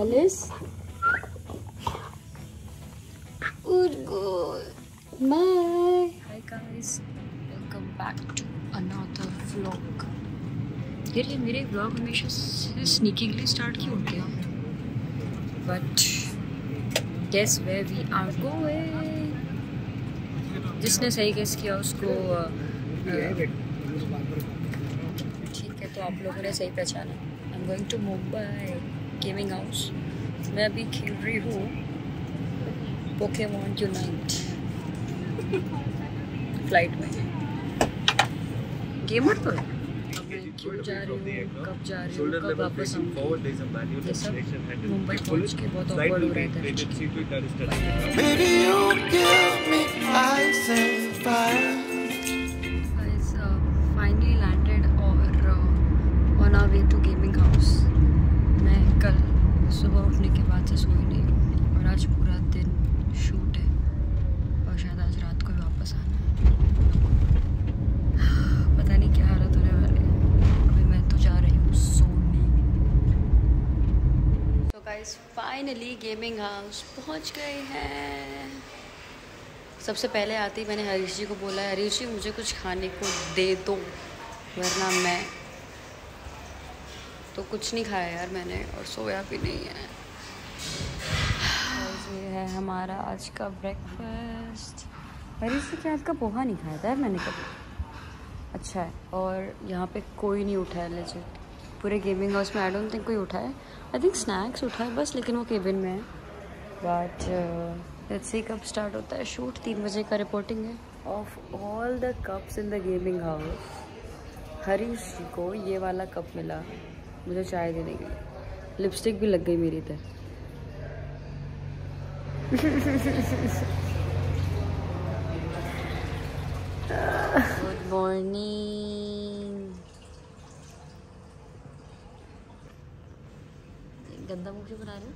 Alice. Good girl. Bye. Hi guys, welcome back to another vlog. यार ये मेरे vlog हमेशा से sneakily start क्यों होते हैं? But guess where we are going? जिसने सही guess किया उसको ठीक है, तो आप लोगों ने सही पहचाना. I'm going to Mumbai Gaming House. मैं अभी खेल रही हूँ Pokemon Unite फ्लाइट में. गेमर तो है. क्यों जा रही हूँ, कब जा रही हूँ, कब वापस आऊँगी, ये सब मुंबई पहुँच के बहुत ऑकवर्ड हो रहा था. Finally landed और on our way to Gaming House. मैं कल सुबह उठने के बाद से सोई नहीं हूँ और आज पूरा दिन शूट है और शायद आज रात को वापस आना है. पता नहीं क्या हालत होने वाली है. अभी मैं तो जा रही हूँ सोने. So guys, finally Gaming House पहुँच गए हैं. सबसे पहले आते ही मैंने हरीश जी को बोला, हरीश जी मुझे कुछ खाने को दे दो वरना मैं तो कुछ नहीं खाया यार मैंने और सोया भी नहीं है. तो ये है हमारा आज का ब्रेकफास्ट. हरीश जी क्या आज का पोहा नहीं खाया था मैंने कभी. अच्छा है. और यहाँ पे कोई नहीं उठा है लेजिट पूरे गेमिंग हाउस में. आई डोंट थिंक कोई उठा है. आई थिंक स्नैक्स उठा है बस, लेकिन वो केबिन में है. बट लेट्स सी कब स्टार्ट होता है शूट. 3 बजे का रिपोर्टिंग है. Of all the cups in the gaming house Harish ji को ये वाला कप मिला मुझे चाय देने के लिए. लिपस्टिक भी लग गई मेरी तरह. Good morning. गंदा मुख क्यों बना रहे हो?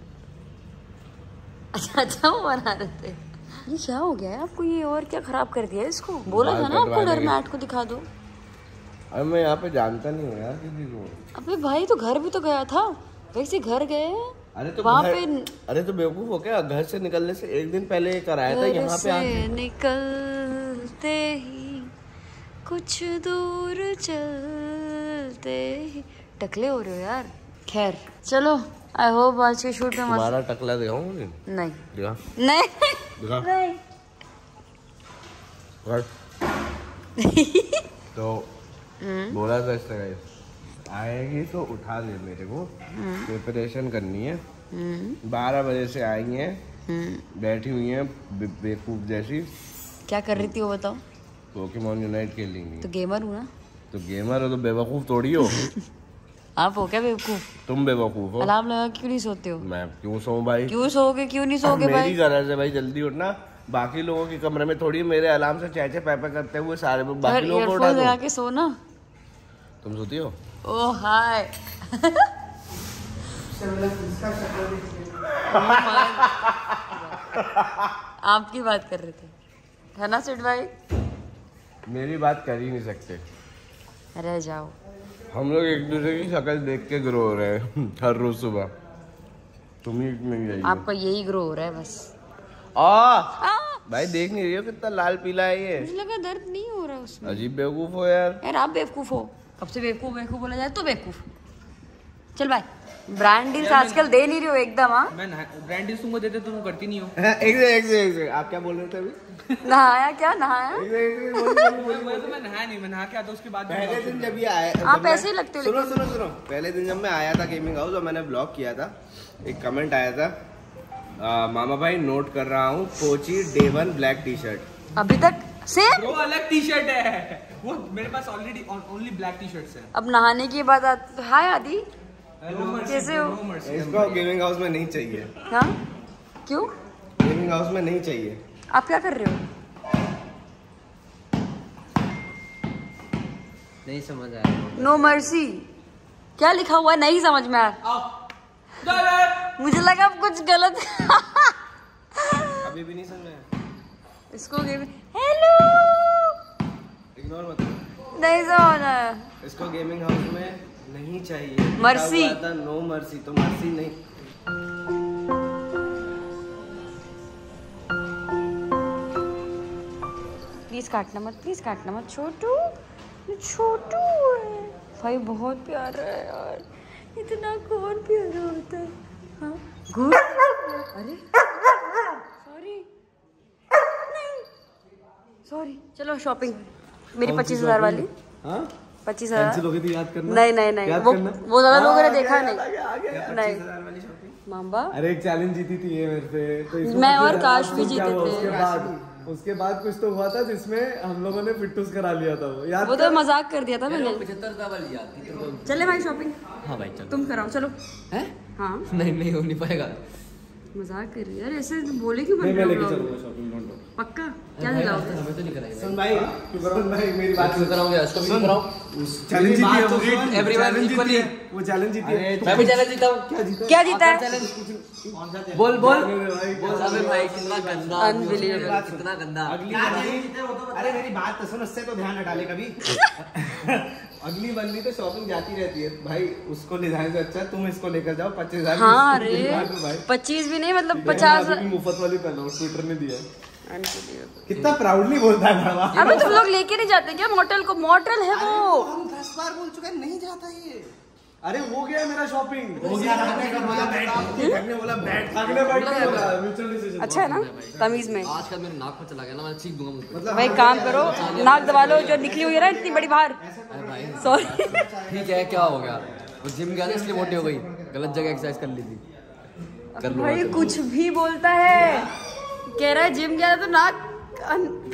अच्छा वो बना रहे थे. ये क्या हो गया है आपको? ये और क्या खराब कर दिया इसको? बोला था ना आपको डर मैट को दिखा दो. अरे मैं यहाँ पे जानता नहीं हूँ यार किसी को. अबे भाई तो घर भी तो गया था. वैसे घर गए वहाँ पे. अरे तो बेवकूफ हो क्या? घर से निकलने से एक दिन पहले ये कराया था यहाँ पे. आके निकलते ही कुछ दूर चलते ही टकले हो रहे हो यार. खैर चलो. आई होप आज के शूट में हमारा टकला दिखाऊं. नहीं दिखा. नहीं दिखा. नहीं तो बोला था इस तरह आएगी तो उठा दे मेरे को. प्रिपरेशन करनी है. 12 बजे से आई है बैठी हुई है बेवकूफ जैसी. क्या कर रही थी वो बताओ? पोकेमॉन यूनाइट खेलेंगे. तो गेमर हूँ ना. तो गेमर हो तो बेवकूफ थोड़ी हो. आप हो क्या बेवकूफ? तुम बेवकूफ हो. अलार्म लगा क्यों नहीं सोते हो? मैं क्यों सोऊं भाई? क्यों सोओगे? क्यों नहीं सोओगे भाई? मेरी गरज है भाई जल्दी उठना. बाकी लोगों के कमरे में थोड़ी. मेरे अलार्म से चैचे पैपे करते हुए सारे बाकी लोगों को उठा दो. लगा के सो ना. तुम सोती हो? ओ हाय. आपकी बात कर रहे थे है ना सिट भाई? मेरी बात कर ही नहीं सकते. अरे जाओ. हम लोग एक दूसरे की शक्ल देख के ग्रो हो रहे हैं हर रोज सुबह. तुम ही नहीं जाइए. आपका यही ग्रो हो रहा है बस. भाई देख नहीं रही हो कितना लाल पीला है ये? मुझे लगा दर्द नहीं हो रहा उसमें. अजीब बेवकूफ हो यार. यार आप बेवकूफ हो. कब से बेवकूफ बेवकूफ बोला जाए तो बेवकूफ. चल भाई ब्रांड डील्स आजकल दे नहीं रही हो एकदम. हाँ मैं ब्रांड डील्स तुमको देते तुम करती नहीं हो. एक से आप क्या बोल रहे थे अभी? नहाया क्या? नहाया मैं तो मैं नहाया नहीं. मैं नहा के आता उसके बाद. पहले दिन जब ये आया आप ऐसे ही लगते हो. सुनो पहले दिन जब मैं आया था गेमिंग हाउस और मैंने ब्लॉग किया था एक कमेंट आया था मामा भाई नोट कर रहा हूँ Kochi day 1 black T shirt. अभी तक सेम वो अलग टी शर्ट है. वो मेरे पास already only black T shirts है. अब नहाने की बात. हाय आदि कैसे हो? इसको गेमिंग हाउस में नहीं चाहिए. हाँ क्यों? गेमिंग हाउस में नहीं चाहिए. आप क्या कर रहे हो? नहीं समझ आ रहा. नो मर्सी क्या लिखा हुआ नहीं समझ में आया. मुझे लगा आप कुछ गलत. अभी भी नहीं समझ आया इसको. हेलो इग्नोर मत करो. नहीं समझ आया. इसको गेमिंग हाउस में नहीं चाहिए. मर्सी. No mercy. तो मर्सी नहीं. प्लीज़ काटना मत छोटू, छोटू है भाई, बहुत प्यारा है यार, इतना कौन प्यारा होता है। हाँ गुड, अरे सॉरी, नहीं सॉरी, चलो शॉपिंग मेरी 25,000 वाली, 25,000 याद करना, नहीं नहीं नहीं वो ज़्यादा लोगों ने देखा नहीं मामा। अरे एक चैलेंज जीती थी ये मेरे से, तो मैं और काश भी जीते थे, उसके बाद कुछ तो हुआ था जिसमें हम लोगों ने फिटूस करा लिया था, वो याद, वो तो मजाक कर दिया था मैंने। 75,000 वाली याद थी। चले भाई शॉपिंग। हाँ भाई चलो, तुम कराओ चलो। हैं? हाँ नहीं नहीं हो नहीं पाएगा, मजाक कर रही है यार, ऐसे बोले क्यों बन रहे हो लोग? पक्का क्या दिलाओ हमें? तो नहीं कराएंगे। सुन भाई क्यों कराऊं भाई, मेरी बात सुन, कराऊंगा उसको भी कराऊं, उस चैलेंज जीती है एवरीवन इक्वली, वो चैलेंज जीती है, मैं भी चैलेंज जीता हूं। क्या जीता है चैलेंज? कौन सा है? बोल बोल बोल अबे भाई कितना गंदा, अनबिलीवेबल कितना गंदा। अगली बार, अरे मेरी बात तो सुन, उससे तो ध्यान हटा ले कभी। अगली बंदी तो शॉपिंग जाती रहती है भाई, उसको ले जाने से अच्छा तुम इसको लेकर जाओ। 25,000 हाँ रे, 25 भी नहीं मतलब 50 मुफ्त वाली पहनो, ट्विटर ने दिया। कितना प्राउडली बोलता है भावा। अबे तुम लोग लेके नहीं जाते क्या मॉडल को? मॉडल है वो, हम 10 बार बोल चुका है नहीं जाता ये। अरे हो गया मेरा शॉपिंग, हो गया बोला अच्छा है ना तमीज में। आज का मेरे नाक पर चला गया ना, मैं चीख दूंगा मुझे भाई, काम करो नाक दबा लो जो निकली हुई है ना इतनी बड़ी बाहर। सॉरी ठीक है, क्या हो गया, वो जिम गया ना इसलिए मोटी हो गई, गलत जगह एक्सरसाइज कर ली थी। भाई कुछ भी बोलता है, कह रहा है जिम गया तो नाक,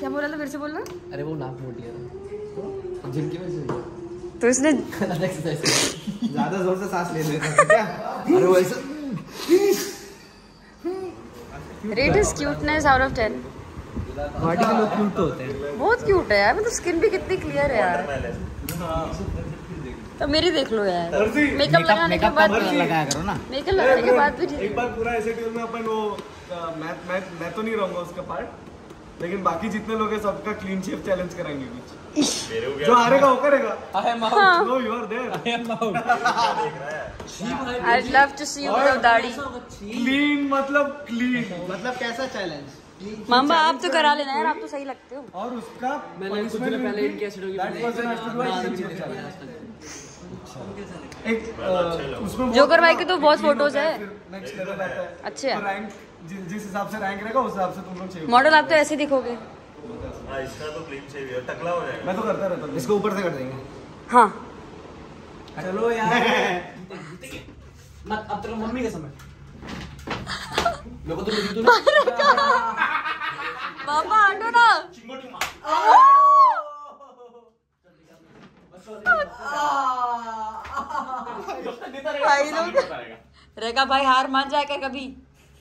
क्या बोला था फिर से बोलना? अरे वो नाक मोटी है जिम की वजह से, तो इसने ज़्यादा जोर से सांस ले लेता है क्या? अरे वैसे rate is cuteness out of 10। Body के लोग क्यूट तो होते हैं, बहुत क्यूट है यार, मतलब स्किन भी कितनी क्लियर है यार। तो मेरी देख लो यार, मेकअप लगाने के बाद लगाया करो ना, मेकअप लगाने के बाद भी एक बार पूरा ऐसे टीम में अपन वो मैं तो नहीं रहूंगा उसका पार्ट, लेकिन बाकी जितने लोग हैं सबका क्लीन शेव चैलेंज कराएंगे बीच, जो हारेगा वो करेगा। No you are there, I am out. I love to see you with दाढ़ी। क्लीन मतलब कैसा चैलेंज मामा? आप तो करा लेना यार, आप तो सही लगते हो। और उसका मैंने कुछ दिन पहले इनके एसिड होगी, दैट वाज एन एसिड। एक उसमें जोकर भाई के तो बहुत फोटोज है, नेक्स्ट लेवल आता है। अच्छा रैंक जिस हिसाब से रैंक रहेगा उस हिसाब से तुम लोग चाहिए मॉडल। आप तो ऐसे दिखोगे। हां इसका तो क्लीन चाहिए, टकला हो जाएगा। मैं तो करता रहता हूं, इसको ऊपर से कर देंगे। हां चलो यार मत, अब तो मम्मी का समय लोगों तो जीतू ना बाबा आंडो ना चिमोटी मार। भाई लोग रेगा भाई हार मान जाएगा कभी?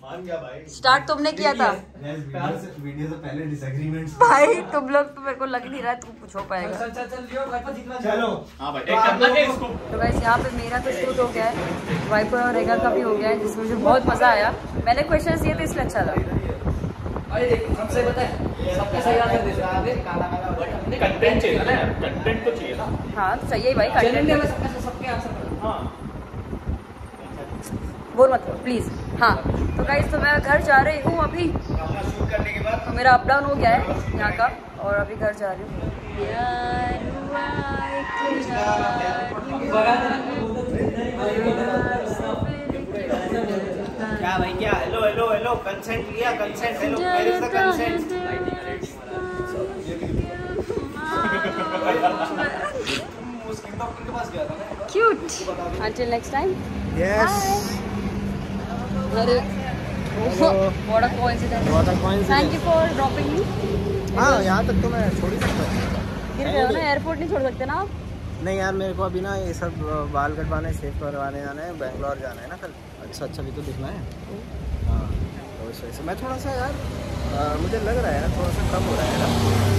मान गया भाई, स्टार्ट तुमने किया था वीडियो से पहले डिसएग्रीमेंट्स भाई। तुम लोग तो मेरे को लग नहीं रहा तू कुछ हो पाएगा। चल चल चल लियो भाई पर जितना, चलो हां भाई एक करना है इसको। तो गाइस यहां पे मेरा तो शूट हो गया है, वाइपर और रेगा का भी हो गया है, जिसमें मुझे बहुत मजा आया। मैंने क्वेश्चंस दिए थे इसलिए अच्छा था। अरे देख सबसे पता है सबका सही आंसर दे रहा है, काला काला बट हमने कंटेंट चाहिए ना, कंटेंट तो चाहिए ना। हां सही है भाई, कंटेंट में सबके आंसर। हां बोल मत प्लीज। हाँ तो गाइस तो मैं घर जा रही हूँ अभी, तो मेरा अप डाउन हो गया है यहाँ का, और अभी घर जा रही हूँ। Cute until next time. Yes अरे what a coincidence, thank you for dropping me. हां यहां तक तो मैं छोड़ ही सकता हूं, गिर गए हो ना, एयरपोर्ट नहीं छोड़ सकते ना आप? नहीं यार मेरे को अभी ना ये सब बाल कटवाने, शेव करवाने जाना है, बेंगलोर जाना है ना कल। अच्छा अच्छा भी तो दिखना है। हां तो वैसे मैं थोड़ा सा यार मुझे लग रहा है यार थोड़ा सा कम हो रहा है ना,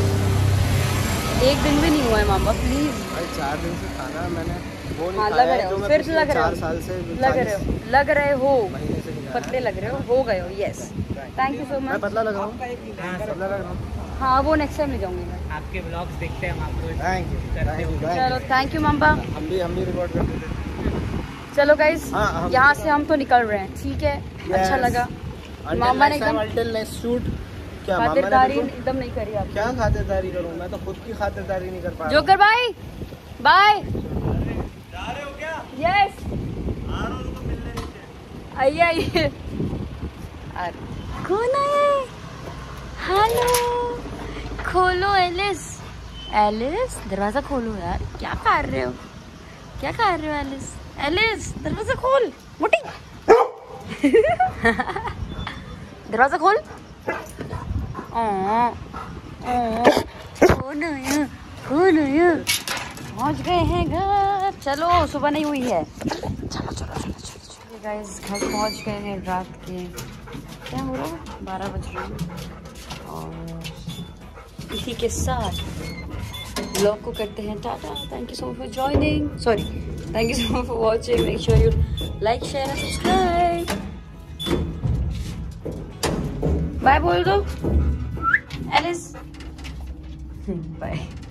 एक दिन भी नहीं हुआ है मामा प्लीज। अरे 4 दिन से खाना मैंने वो नहीं खाया है, जो फिर लग रहे हो 4 साल से लग रहे हो पतले लग रहे हो गए हो। Yes thank you so much. मैं पतला लग रहा हूँ। हाँ वो नेक्स्ट टाइम ले जाऊंगी मैं, आपके व्लॉग्स देखते हैं हम लोग। थैंक यू, चलो थैंक यू मम्मा। हम भी रिकॉर्ड करते थे। चलो गाइस यहाँ से हम तो निकल रहे हैं, ठीक है अच्छा लगा। मामा ने एकदम क्या खातिरदारी एकदम नहीं करी आप? क्या खातिरदारी करूँ, मैं तो खुद की खातिरदारी नहीं कर पा रहा। जोकर भाई बाय। जा रहे हो क्या? यस। आ रहा हूं, तो मिलने नीचे आइए आइए। कौन है? हेलो खोलो एलिस, एलिस दरवाजा खोलो यार, क्या कर रहे हो, क्या कर रहे हो एलिस? एलिस दरवाजा खोल, मोटी दरवाजा खोल। पहुंच गए हैं घर, चलो सुबह नहीं हुई है, चलो चलो चलो चलो गाइस घर पहुंच गए हैं। रात के क्या हो रहा है, 12 बज रहे हैं। और इसी के साथ ब्लॉग को करते हैं tata. Thank you so much for joining, sorry thank you so much for watching. Make sure you like share and subscribe. Bye बोल दो एलिस, बाय।